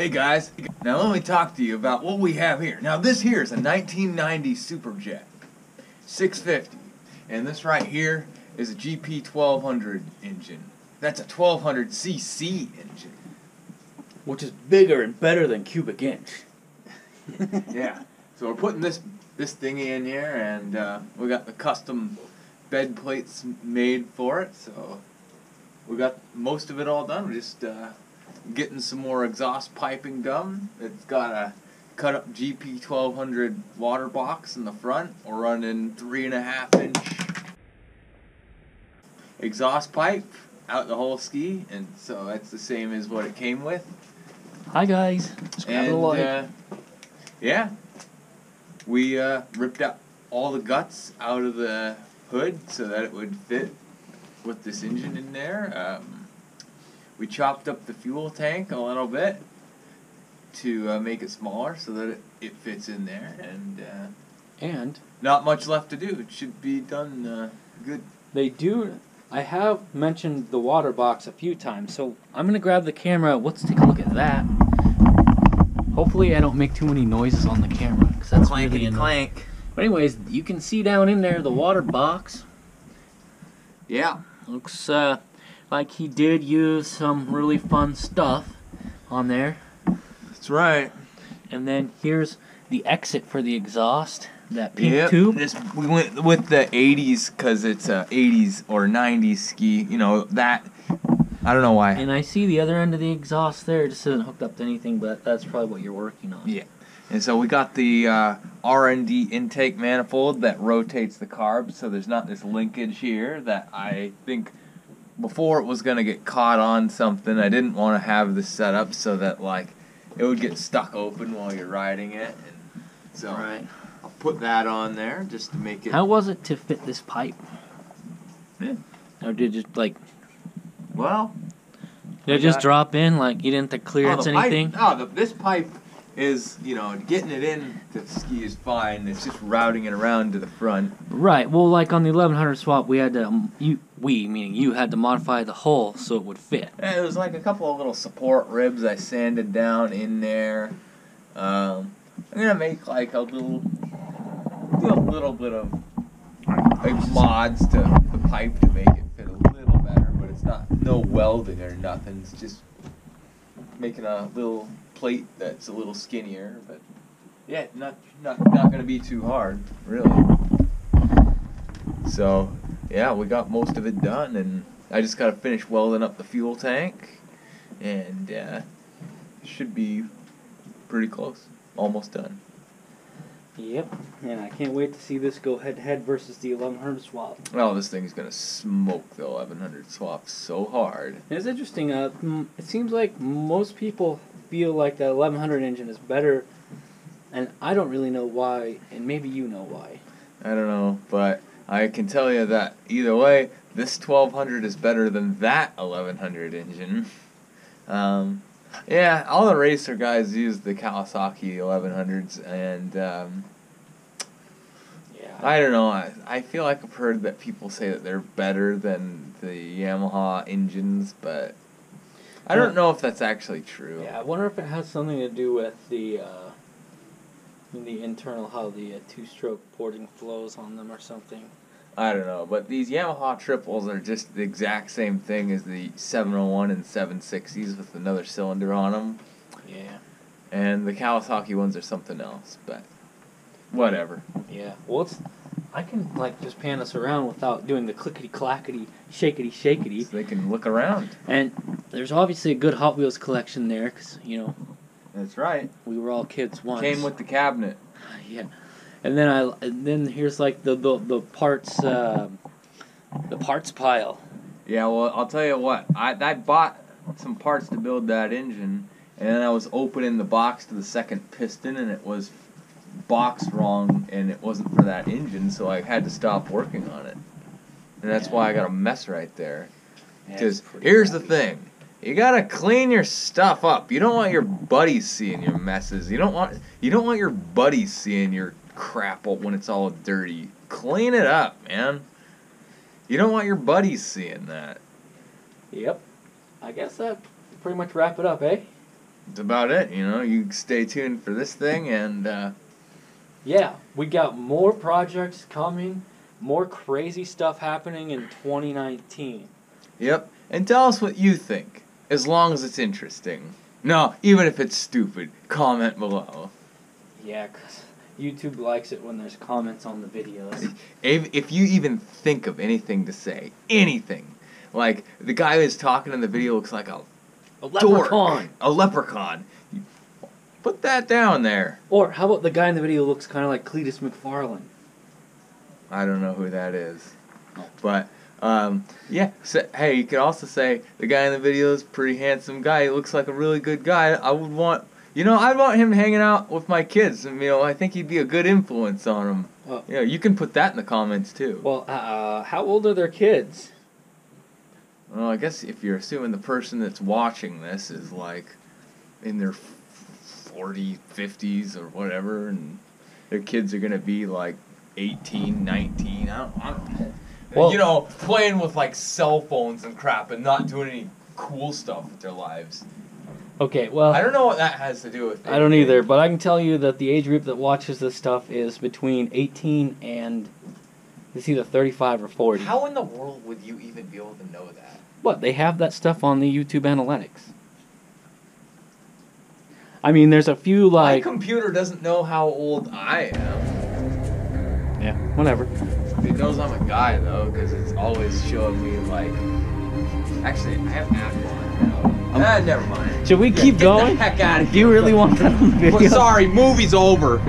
Hey guys, now let me talk to you about what we have here. Now this here is a 1990 Superjet 650, and this right here is a GP1200 engine. That's a 1200cc engine. Which is bigger and better than cubic inch. Yeah, so we're putting this thing in here, and we got the custom bed plates made for it, so we got most of it all done. We're just getting some more exhaust piping done. It's got a cut up GP1200 water box in the front. We're running 3.5 inch exhaust pipe out the whole ski, and so that's the same as what it came with. Hi guys, just grab a light. Yeah, we ripped out all the guts out of the hood so that it would fit with this engine in there. We chopped up the fuel tank a little bit to make it smaller so that it fits in there, and not much left to do. It should be done good. They do. I have mentioned the water box a few times, so I'm gonna grab the camera. Let's take a look at that. Hopefully I don't make too many noises on the camera, because that's really annoying. Clank. But anyways, you can see down in there the water box. Yeah, looks like he did use some really fun stuff on there. That's right. And then here's the exit for the exhaust, that pink tube. We went with the 80s because it's a 80s or 90s ski, you know, that. I don't know why. And I see the other end of the exhaust there. It just isn't hooked up to anything, but that's probably what you're working on. Yeah. And so we got the R&D intake manifold that rotates the carb, so there's not this linkage here that I think before it was going to get caught on something. I didn't want to have this set up so that, like, it would get stuck open while you're riding it. And so right. I'll put that on there just to make it... How was it to fit this pipe? Yeah. Or did it just, like... Well, did it just drop in, like you didn't have to clearance anything? No, this pipe is, you know, getting it in to ski is fine. It's just routing it around to the front. Right. Well, like on the 1100 swap, we had to, meaning you, had to modify the hole so it would fit. And it was like a couple of little support ribs I sanded down in there. I'm gonna make like a little bit of like mods to the pipe to make it. No welding or nothing, it's just making a little plate that's a little skinnier, but yeah, not gonna be too hard, really. So yeah, we got most of it done, and I just gotta finish welding up the fuel tank, and it should be pretty close, almost done. Yep, and I can't wait to see this go head-to-head versus the 1100 swap. Oh, this thing's going to smoke the 1100 swap so hard. It's interesting. It seems like most people feel like the 1100 engine is better, and I don't really know why, and maybe you know why. I don't know, but I can tell you that either way, this 1200 is better than that 1100 engine. Yeah, all the racer guys use the Kawasaki 1100s, and yeah, I don't know. I feel like I've heard that people say that they're better than the Yamaha engines, but I don't know if that's actually true. Yeah, I wonder if it has something to do with the internal, how the two-stroke porting flows on them or something. I don't know, but these Yamaha triples are just the exact same thing as the 701 and 760s with another cylinder on them. Yeah. And the Kawasaki ones are something else, but whatever. Yeah. Well, I can, like, just pan us around without doing the clickety-clackety, shakety-shakety. So they can look around. And there's obviously a good Hot Wheels collection there, because, you know... That's right. We were all kids once. Came with the cabinet. Yeah. And then here's like the parts pile. Yeah, well, I'll tell you what. I bought some parts to build that engine, and then I was opening the box to the second piston, and it was boxed wrong, and it wasn't for that engine, so I had to stop working on it. And that's why I got a mess right there. Because here's the thing. You gotta clean your stuff up. You don't want your buddies seeing your messes. You don't want your buddies seeing your crap when it's all dirty. Clean it up, man. You don't want your buddies seeing that. Yep. I guess that pretty much wrap it up, eh? that's about it, you know. You stay tuned for this thing, and yeah, we got more projects coming, more crazy stuff happening in 2019. Yep, and tell us what you think, as long as it's interesting. No, even if it's stupid, comment below. Yeah, because YouTube likes it when there's comments on the videos. If you even think of anything to say, anything, like the guy who's talking in the video looks like a leprechaun. Dork, a leprechaun. You put that down there. Or how about the guy in the video looks kind of like Cletus McFarland? I don't know who that is. Oh. But, yeah. So, hey, you could also say, the guy in the video is a pretty handsome guy. He looks like a really good guy. I would want... You know, I'd want him hanging out with my kids. And, you know, I think he'd be a good influence on them. Well, you know, you can put that in the comments, too. Well, how old are their kids? Well, I guess if you're assuming the person that's watching this is, like, in their 40s, 50s, or whatever, and their kids are going to be, like, 18, 19, I don't well, you know, playing with, like, cell phones and crap and not doing any cool stuff with their lives. Okay, well... I don't know what that has to do with it. I don't either, but I can tell you that the age group that watches this stuff is between 18 and... It's either 35 or 40. How in the world would you even be able to know that? What? They have that stuff on the YouTube analytics. I mean, there's a few, like... My computer doesn't know how old I am. Yeah, whatever. It knows I'm a guy, though, because it's always showing me, like... Actually, I have Apple on now. Never mind. Should we keep going? Get the heck out of here. Do you really want that on the video? Well, sorry, movie's over.